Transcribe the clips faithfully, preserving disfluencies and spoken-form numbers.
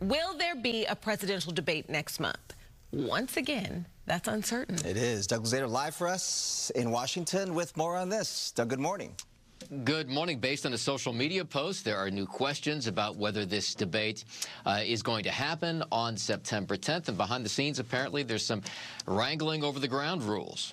Will there be a presidential debate next month? Once again, that's uncertain. It is. Doug Luzader live for us in Washington with more on this. Doug, good morning. Good morning. Based on a social media post, there are new questions about whether this debate uh, is going to happen on September tenth. And behind the scenes, apparently, there's some wrangling over the ground rules.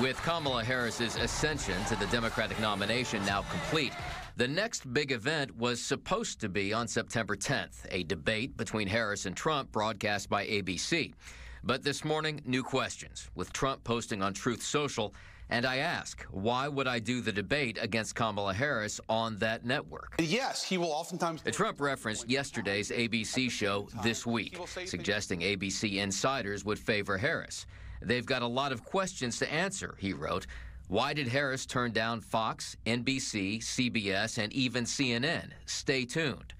With Kamala Harris's ascension to the Democratic nomination now complete, the next big event was supposed to be on September tenth, a debate between Harris and Trump broadcast by A B C. But this morning, new questions, with Trump posting on Truth Social, and I ask, why would I do the debate against Kamala Harris on that network? Yes, he will oftentimes... Trump referenced yesterday's A B C show This Week, suggesting A B C insiders would favor Harris. They've got a lot of questions to answer, he wrote. Why did Harris turn down Fox, N B C, C B S, and even C N N? Stay tuned.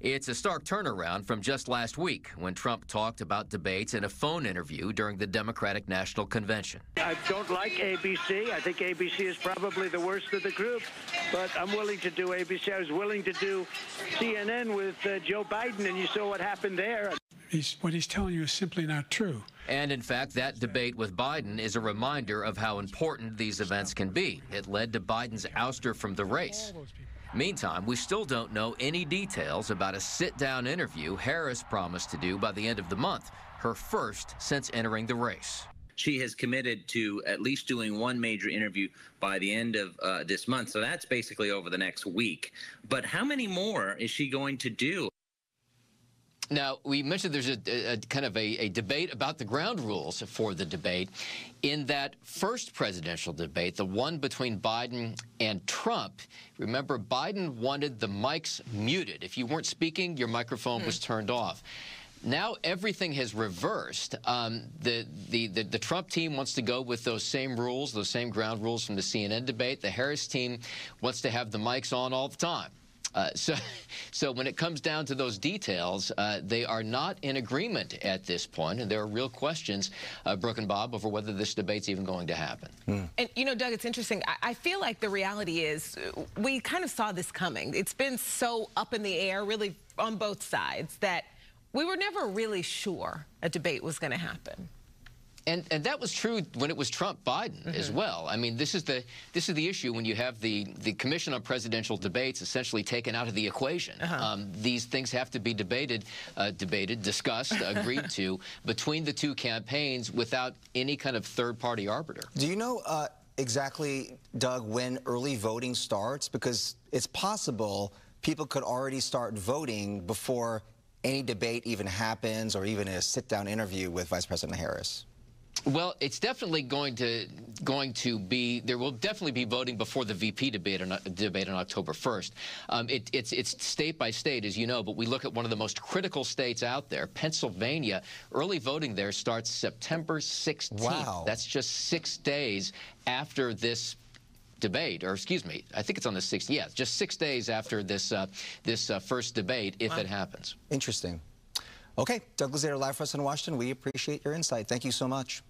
It's a stark turnaround from just last week when Trump talked about debates in a phone interview during the Democratic National Convention. I don't like A B C. I think A B C is probably the worst of the group, but I'm willing to do A B C. I was willing to do C N N with uh, Joe Biden, and you saw what happened there. He's, what he's telling you is simply not true. And in fact, that debate with Biden is a reminder of how important these events can be. It led to Biden's ouster from the race. Meantime, we still don't know any details about a sit-down interview Harris promised to do by the end of the month, her first since entering the race. She has committed to at least doing one major interview by the end of uh, this month, so that's basically over the next week. But how many more is she going to do? Now, we mentioned there's a, a, a kind of a, a debate about the ground rules for the debate. In that first presidential debate, the one between Biden and Trump, remember, Biden wanted the mics muted. If you weren't speaking, your microphone mm. was turned off. Now everything has reversed. Um, the, the, the, the Trump team wants to go with those same rules, those same ground rules from the C N N debate. The Harris team wants to have the mics on all the time. Uh, so, so when it comes down to those details, uh, they are not in agreement at this point, and there are real questions, uh, Brooke and Bob, over whether this debate's even going to happen. Mm. And, you know, Doug, it's interesting. I, I feel like the reality is we kind of saw this coming. It's been so up in the air, really, on both sides, that we were never really sure a debate was going to happen. And, and that was true when it was Trump-Biden mm-hmm. as well. I mean, this is the this is the issue when you have the, the Commission on Presidential Debates essentially taken out of the equation. Uh-huh. um, these things have to be debated, uh, debated, discussed, agreed to between the two campaigns without any kind of third-party arbiter. Do you know uh, exactly, Doug, when early voting starts? Because it's possible people could already start voting before any debate even happens or even a sit-down interview with Vice President Harris. Well, it's definitely going to going to be there will definitely be voting before the V P debate on, debate on October first. Um, it, it's it's state by state, as you know, but we look at one of the most critical states out there, Pennsylvania. Early voting there starts September sixteenth. Wow. That's just six days after this debate, or excuse me, I think it's on the sixth. Yeah, just six days after this uh, this uh, first debate, if wow. it happens. Interesting. Okay, Doug Luzader live for us in Washington. We appreciate your insight. Thank you so much.